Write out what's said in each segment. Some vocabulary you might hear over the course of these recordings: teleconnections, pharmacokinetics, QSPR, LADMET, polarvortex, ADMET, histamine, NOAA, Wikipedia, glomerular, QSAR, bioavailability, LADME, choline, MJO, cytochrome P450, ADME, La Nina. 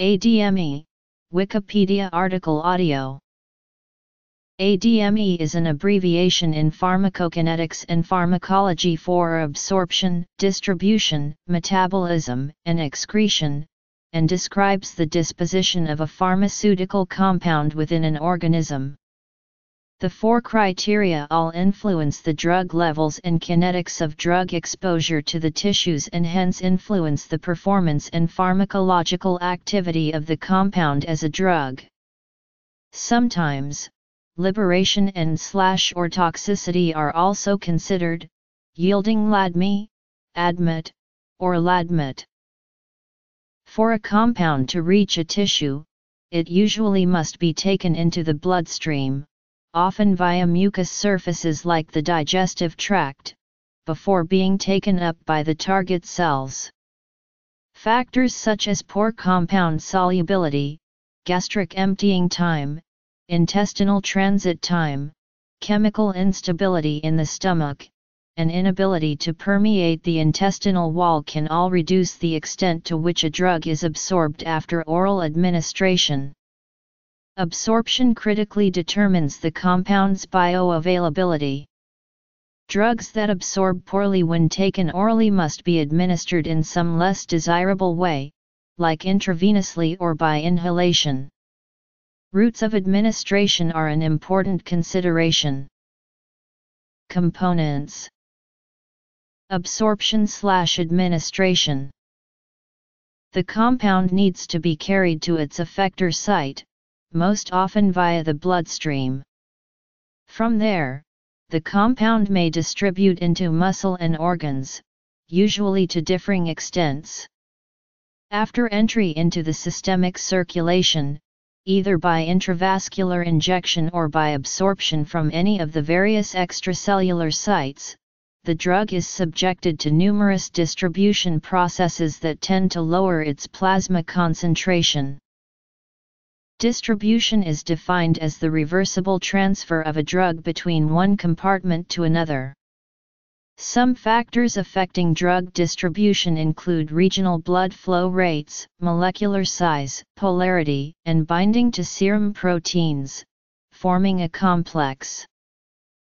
ADME, Wikipedia article audio. ADME is an abbreviation in pharmacokinetics and pharmacology for absorption, distribution, metabolism, and excretion, and describes the disposition of a pharmaceutical compound within an organism. The four criteria all influence the drug levels and kinetics of drug exposure to the tissues and hence influence the performance and pharmacological activity of the compound as a drug. Sometimes, liberation and/or toxicity are also considered, yielding LADME, ADMET, or LADMET. For a compound to reach a tissue, it usually must be taken into the bloodstream, often via mucous surfaces like the digestive tract, before being taken up by the target cells. Factors such as poor compound solubility, gastric emptying time, intestinal transit time, chemical instability in the stomach, and inability to permeate the intestinal wall can all reduce the extent to which a drug is absorbed after oral administration. Absorption critically determines the compound's bioavailability. Drugs that absorb poorly when taken orally must be administered in some less desirable way, like intravenously or by inhalation. Routes of administration are an important consideration. Components: Absorption/administration. The compound needs to be carried to its effector site, most often via the bloodstream. From there, the compound may distribute into muscle and organs, usually to differing extents. After entry into the systemic circulation, either by intravascular injection or by absorption from any of the various extracellular sites, the drug is subjected to numerous distribution processes that tend to lower its plasma concentration. Distribution is defined as the reversible transfer of a drug between one compartment to another. Some factors affecting drug distribution include regional blood flow rates, molecular size, polarity, and binding to serum proteins, forming a complex.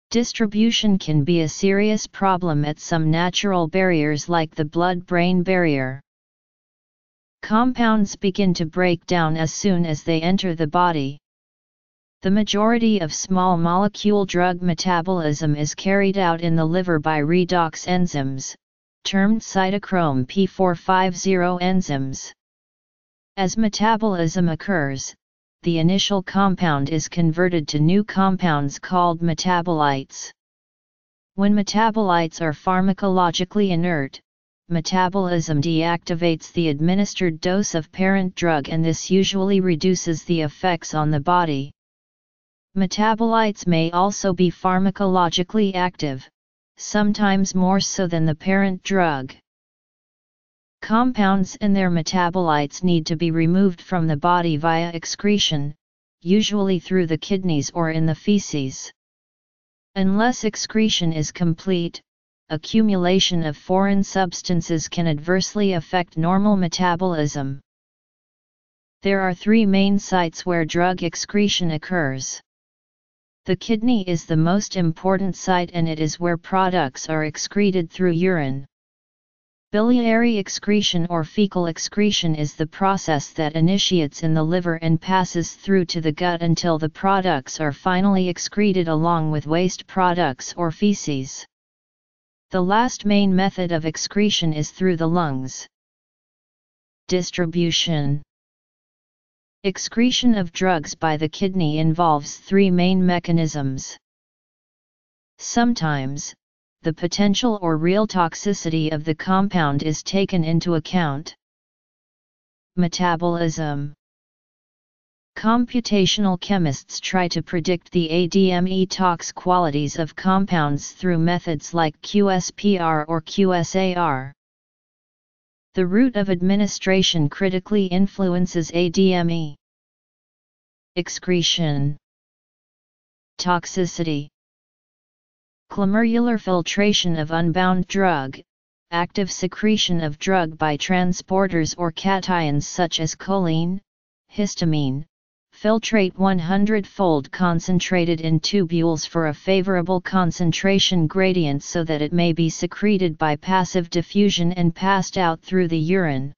Distribution can be a serious problem at some natural barriers like the blood-brain barrier. Compounds begin to break down as soon as they enter the body. The majority of small molecule drug metabolism is carried out in the liver by redox enzymes, termed cytochrome P450 enzymes. As metabolism occurs, the initial compound is converted to new compounds called metabolites. When metabolites are pharmacologically inert, metabolism deactivates the administered dose of parent drug, and this usually reduces the effects on the body. Metabolites may also be pharmacologically active, sometimes more so than the parent drug. Compounds and their metabolites need to be removed from the body via excretion, usually through the kidneys or in the feces. Unless excretion is complete, accumulation of foreign substances can adversely affect normal metabolism. There are three main sites where drug excretion occurs. The kidney is the most important site, and it is where products are excreted through urine. Biliary excretion or fecal excretion is the process that initiates in the liver and passes through to the gut until the products are finally excreted along with waste products or feces. The last main method of excretion is through the lungs. Distribution. Excretion of drugs by the kidney involves three main mechanisms. Sometimes, the potential or real toxicity of the compound is taken into account. Metabolism. Computational chemists try to predict the ADME tox qualities of compounds through methods like QSPR or QSAR. The route of administration critically influences ADME. Excretion. Toxicity. Glomerular filtration of unbound drug, active secretion of drug by transporters or cations such as choline, histamine, filtrate 100-fold concentrated in tubules for a favorable concentration gradient so that it may be secreted by passive diffusion and passed out through the urine.